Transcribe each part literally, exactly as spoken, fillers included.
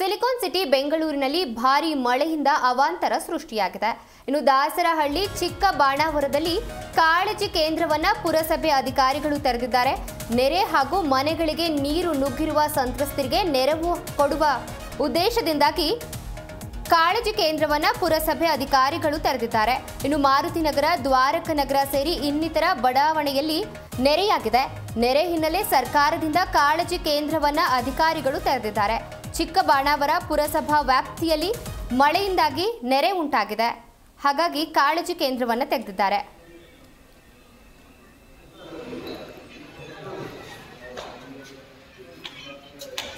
Silicon city ಬೆಂಗಳೂರಿನಲ್ಲಿ ಭಾರೀ ಮಳೆಯಿಂದ ಅವಾಂತರ ಸೃಷ್ಟಿಯಾಗಿದೆ. ಇನ್ನು ದಾಸರಹಳ್ಳಿ ಚಿಕ್ಕಬಾಣಾವಾರದಲ್ಲಿ ಕಾಳಜಿ ಕೇಂದ್ರವನ್ನು ಪುರಸಭೆ ಅಧಿಕಾರಿಗಳು ತೆರೆದಿದ್ದಾರೆ. ನೆರೆ ಹಾಗೂ ಮನೆಗಳಿಗೆ ನೀರು ನುಗ್ಗಿರುವ ಸಂತ್ರಸ್ತರಿಗೆ ನೆರವು ಕೊಡುವ ಉದ್ದೇಶದಿಂದಾಗಿ ಕಾಳಜಿ ಕೇಂದ್ರವನ್ನು ಪುರಸಭೆ ಅಧಿಕಾರಿಗಳು ತೆರೆದಿದ್ದಾರೆ. ಇನ್ನು ಮಾರುತಿ ನಗರ, ದ್ವಾರಕ ನಗರ ಸೇರಿ ಇನ್ನಿತರ ಬಡಾವಣೆಯಲ್ಲಿ ನೆರೆಯಾಗಿದೆ. ನೆರೆ ಹಿನ್ನೆಲೆ ಸರ್ಕಾರದಿಂದ ಕಾಳಜಿ ಕೇಂದ್ರವನ್ನು ಅಧಿಕಾರಿಗಳು ತೆರೆದಿದ್ದಾರೆ. ಚಿಕ್ಕಬಾಣಾವಾರ ಪುರಸಭಾ ವ್ಯಾಪ್ತಿಯಲ್ಲಿ ಮಳೆಯಿಂದಾಗಿ ನೆರೆ ಉಂಟಾಗಿದೆ, ಹಾಗಾಗಿ ಕಾಳಜಿ ಕೇಂದ್ರವನ್ನು ತೆರೆದಿದ್ದಾರೆ.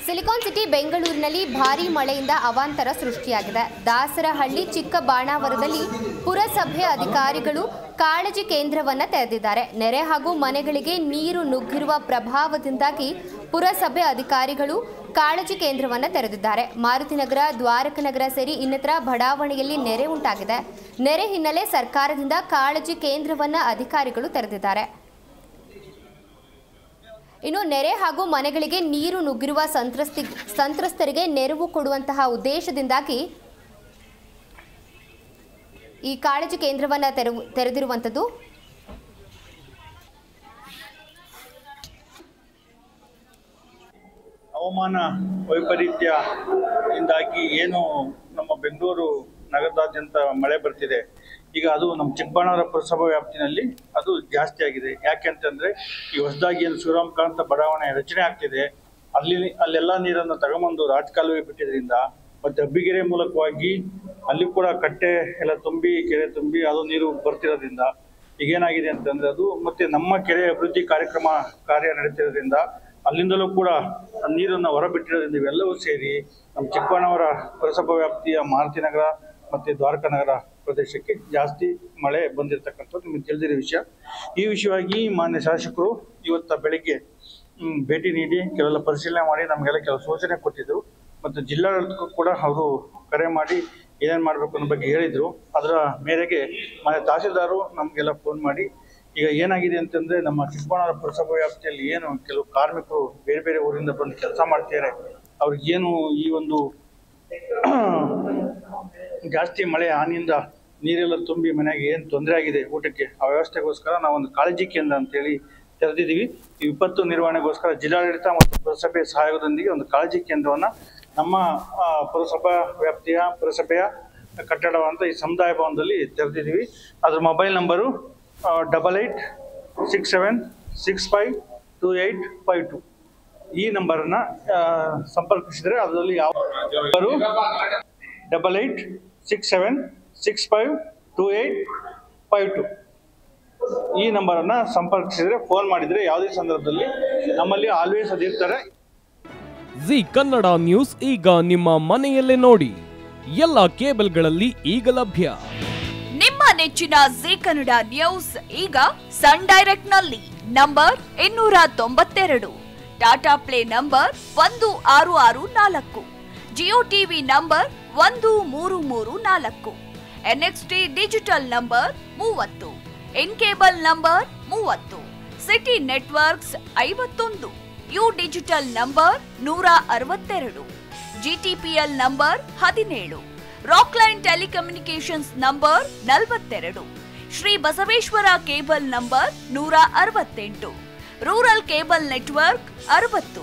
ಸಿಲಿಕಾನ್ ಸಿಟಿ ಬೆಂಗಳೂರಿನಲ್ಲಿ ಭಾರೀ ಮಳೆಯಿಂದ ಅವಾಂತರ ಸೃಷ್ಟಿಯಾಗಿದೆ. ದಾಸರಹಳ್ಳಿ ಚಿಕ್ಕಬಾಣಾವಾರದಲ್ಲಿ ಪುರಸಭೆ ಅಧಿಕಾರಿಗಳು ಕಾಳಜಿ ಕೇಂದ್ರವನ್ನು ತೆರೆದಿದ್ದಾರೆ. ನೆರೆ ಹಾಗೂ ಮನೆಗಳಿಗೆ ನೀರು ನುಗ್ಗಿರುವ ಪ್ರಭಾವದಿಂದಾಗಿ ಪುರಸಭೆ ಅಧಿಕಾರಿಗಳು ಕಾಳಜಿ ಕೇಂದ್ರವನ್ನು ತೆರೆದಿದ್ದಾರೆ. ಮಾರುತಿನಗರ, ದ್ವಾರಕ ನಗರ ಸೇರಿ ಇನ್ನಿತರ ಬಡಾವಣೆಯಲ್ಲಿ ನೆರೆ ಉಂಟಾಗಿದೆ. ನೆರೆ ಹಿನ್ನೆಲೆ ಸರ್ಕಾರದಿಂದ ಕಾಳಜಿ ಕೇಂದ್ರವನ್ನು ಅಧಿಕಾರಿಗಳು ತೆರೆದಿದ್ದಾರೆ. ಇನ್ನು ನೆರೆ ಹಾಗೂ ಮನೆಗಳಿಗೆ ನೀರು ನುಗ್ಗಿರುವ ಸಂತ್ರಸ್ತಿ ಸಂತ್ರಸ್ತರಿಗೆ ನೆರವು ಕೊಡುವಂತಹ ಉದ್ದೇಶದಿಂದಾಗಿ ಈ ಕಾಳಜಿ ಕೇಂದ್ರವನ್ನು ತೆರೆ ತೆರೆದಿರುವಂಥದ್ದು. ಹವಾಮಾನ ವೈಪರೀತ್ಯದಿಂದಾಗಿ ಏನು ನಮ್ಮ ಬೆಂಗಳೂರು ನಗರದಾದ್ಯಂತ ಮಳೆ ಬರ್ತಿದೆ, ಈಗ ಅದು ನಮ್ಮ ಚಿಕ್ಕಬಾಣಾವಾರ ಪುರಸಭಾ ವ್ಯಾಪ್ತಿನಲ್ಲಿ ಅದು ಜಾಸ್ತಿ ಆಗಿದೆ. ಯಾಕೆಂತಂದರೆ ಈ ಹೊಸದಾಗಿ ಏನು ಶಿವರಾಮಕಾಂತ ಬಡಾವಣೆ ರಚನೆ ಆಗ್ತಿದೆ, ಅಲ್ಲಿ ಅಲ್ಲೆಲ್ಲ ನೀರನ್ನು ತಗೊಂಬಂದು ರಾಜಕಾಲುವೆ ಬಿಟ್ಟಿದ್ದರಿಂದ ಮತ್ತು ಹಬ್ಬಿಗೆರೆ ಮೂಲಕವಾಗಿ ಅಲ್ಲಿ ಕೂಡ ಕಟ್ಟೆ ಎಲ್ಲ ತುಂಬಿ ಕೆರೆ ತುಂಬಿ ಅದು ನೀರು ಬರ್ತಿರೋದ್ರಿಂದ ಈಗೇನಾಗಿದೆ ಅಂತಂದರೆ ಅದು ಮತ್ತು ನಮ್ಮ ಕೆರೆ ಅಭಿವೃದ್ಧಿ ಕಾರ್ಯಕ್ರಮ ಕಾರ್ಯ ನಡೀತಿರೋದ್ರಿಂದ ಅಲ್ಲಿಂದಲೂ ಕೂಡ ನೀರನ್ನು ಹೊರಬಿಟ್ಟಿರೋದ್ರಿಂದ ಇವೆಲ್ಲವೂ ಸೇರಿ ನಮ್ಮ ಚಿಕ್ಕಬಾಣಾವಾರ ಪುರಸಭಾ ವ್ಯಾಪ್ತಿಯ ಮಾರುತಿನಗರ ಮತ್ತು ದ್ವಾರಕಾ ನಗರ ಪ್ರದೇಶಕ್ಕೆ ಜಾಸ್ತಿ ಮಳೆ ಬಂದಿರತಕ್ಕಂಥದ್ದು ನಿಮಗೆ ತಿಳಿದಿರೋ ವಿಷಯ. ಈ ವಿಷಯವಾಗಿ ಮಾನ್ಯ ಶಾಸಕರು ಇವತ್ತು ಬೆಳಗ್ಗೆ ಭೇಟಿ ನೀಡಿ ಕೆಲವೆಲ್ಲ ಪರಿಶೀಲನೆ ಮಾಡಿ ನಮಗೆಲ್ಲ ಕೆಲವು ಸೂಚನೆ ಕೊಟ್ಟಿದ್ದರು ಮತ್ತು ಜಿಲ್ಲಾಡಳಿತಕ್ಕೂ ಕೂಡ ಅವರು ಕರೆ ಮಾಡಿ ಏನೇನು ಮಾಡಬೇಕು ಅನ್ನೋ ಬಗ್ಗೆ ಹೇಳಿದರು. ಅದರ ಮೇರೆಗೆ ಮಾನ್ಯ ತಹಸೀಲ್ದಾರರು ನಮಗೆಲ್ಲ ಫೋನ್ ಮಾಡಿ ಈಗ ಏನಾಗಿದೆ ಅಂತಂದರೆ ನಮ್ಮ ಚಿಕ್ಕಬಾಣಾವಾರ ಪುರಸಭಾ ವ್ಯಾಪ್ತಿಯಲ್ಲಿ ಏನು ಕೆಲವು ಕಾರ್ಮಿಕರು ಬೇರೆ ಬೇರೆ ಊರಿಂದ ಬಂದು ಕೆಲಸ ಮಾಡ್ತಿದ್ದಾರೆ, ಅವ್ರಿಗೇನು ಈ ಒಂದು ಜಾಸ್ತಿ ಮಳೆ ಹಾನಿಯಿಂದ ನೀರೆಲ್ಲ ತುಂಬಿ ಮನೆಗೆ ಏನು ತೊಂದರೆ ಆಗಿದೆ ಊಟಕ್ಕೆ, ಆ ವ್ಯವಸ್ಥೆಗೋಸ್ಕರ ನಾವೊಂದು ಕಾಳಜಿ ಕೇಂದ್ರ ಅಂತೇಳಿ ತೆರೆದಿದ್ದೀವಿ. ಈ ವಿಪತ್ತು ನಿರ್ವಹಣೆಗೋಸ್ಕರ ಜಿಲ್ಲಾಡಳಿತ ಮತ್ತು ಪುರಸಭೆ ಸಹಯೋಗದೊಂದಿಗೆ ಒಂದು ಕಾಳಜಿ ಕೇಂದ್ರವನ್ನು ನಮ್ಮ ಪುರಸಭಾ ವ್ಯಾಪ್ತಿಯ ಪುರಸಭೆಯ ಕಟ್ಟಡವಂತ ಈ ಸಮುದಾಯ ಭವನದಲ್ಲಿ ತೆರೆದಿದ್ದೀವಿ. ಅದರ mobile number double eight six seven six five two eight five two ಈ ನಂಬರನ್ನು ಸಂಪರ್ಕಿಸಿದರೆ ಅದರಲ್ಲಿ ಯಾವ double eight six seven six five two eight five two ಈ ನಂಬರನ್ನು ಸಂಪರ್ಕಿಸಿದರೆ, ಫೋನ್ ಮಾಡಿದರೆ ಯಾವುದೇ ಸಂದರ್ಭದಲ್ಲಿ ನಮ್ಮಲ್ಲಿ ಆಲ್ವೇಸ್ ಅದಿರ್ತಾರೆ. ಜಿ ಕನ್ನಡ ನ್ಯೂಸ್ ಈಗ ನಿಮ್ಮ ಮನೆಯಲ್ಲೇ ನೋಡಿ, ಎಲ್ಲ ಕೇಬಲ್ಗಳಲ್ಲಿ ಈಗ ಲಭ್ಯ. ನಿಮ್ಮ ನೆಚ್ಚಿನ ಜಿ ಕನ್ನಡ ನ್ಯೂಸ್ ಈಗ ಸನ್ ಡೈರೆಕ್ಟ್ನಲ್ಲಿ ನಂಬರ್ ಇನ್ನೂರ ತೊಂಬತ್ತೆರಡು, ಟಾಟಾ ಪ್ಲೇ ನಂಬರ್ ಒಂದು ಆರು ಆರು ನಾಲ್ಕು, ಜಿಯೋ ಟಿವಿ ನಂಬರ್ ಒಂದು ಮೂರು ಮೂರು ನಾಲ್ಕು, ಎನ್ಎಕ್ಸ್ಟಿ ಡಿಜಿಟಲ್ ನಂಬರ್ ಮೂವತ್ತು, ಎನ್ ಕೇಬಲ್ ನಂಬರ್ ಮೂವತ್ತು, ಸಿಟಿ ನೆಟ್ವರ್ಕ್ಸ್ ಐವತ್ತೊಂದು, ಯು ಡಿಜಿಟಲ್ ನಂಬರ್ ನೂರ ಅರವತ್ತೆರಡು, ಜಿಟಿಪಿಎಲ್ ನಂಬರ್ ಹದಿನೇಳು, ರಾಕ್ಲೈನ್ ಟೆಲಿಕಮ್ಯುನಿಕೇಷನ್ಸ್ ನಂಬರ್ ನಲವತ್ತೆರಡು, ಶ್ರೀ ಬಸವೇಶ್ವರ ಕೇಬಲ್ ನಂಬರ್ ನೂರ ಅರವತ್ತೆಂಟು, ರೂರಲ್ ಕೇಬಲ್ ನೆಟ್ವರ್ಕ್ ಅರವತ್ತು,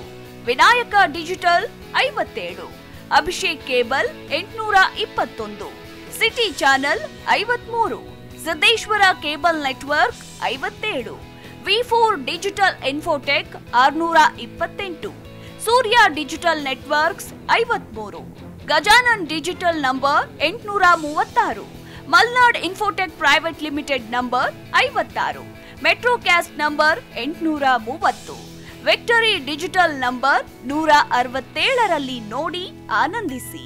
ವಿನಾಯಕ ಡಿಜಿಟಲ್ ಐವತ್ತೇಳು, ಅಭಿಷೇಕ್ ಕೇಬಲ್ ಎಂಟುನೂರ ಇಪ್ಪತ್ತೊಂದು, ಸಿಟಿ ಚಾನೆಲ್ ಐವತ್ಮೂರು, ಸಿದ್ದೇಶ್ವರ ಕೇಬಲ್ ನೆಟ್ವರ್ಕ್ ಐವತ್ತೇಳು, ವಿ ಫೋರ್ ಡಿಜಿಟಲ್ ಇನ್ಫೋಟೆಕ್ ಆರುನೂರ ಇಪ್ಪತ್ತೆಂಟು, ಸೂರ್ಯ ಡಿಜಿಟಲ್ ನೆಟ್ವರ್ಕ್ಸ್ ಐವತ್ಮೂರು, ಗಜಾನನ್ ಡಿಜಿಟಲ್ ನಂಬರ್ ಎಂಟುನೂರ ಮೂವತ್ತಾರು, Malnad Infotech private limited number ಐವತ್ತಾರು, ಮೆಟ್ರೋ ಕ್ಯಾಸ್ಟ್ ನಂಬರ್ ಎಂಟುನೂರ ಮೂವತ್ತು, ವಿಕ್ಟರಿ ಡಿಜಿಟಲ್ ನಂಬರ್ ನೂರ ಅರವತ್ತೇಳರಲ್ಲಿ ನೋಡಿ ಆನಂದಿಸಿ.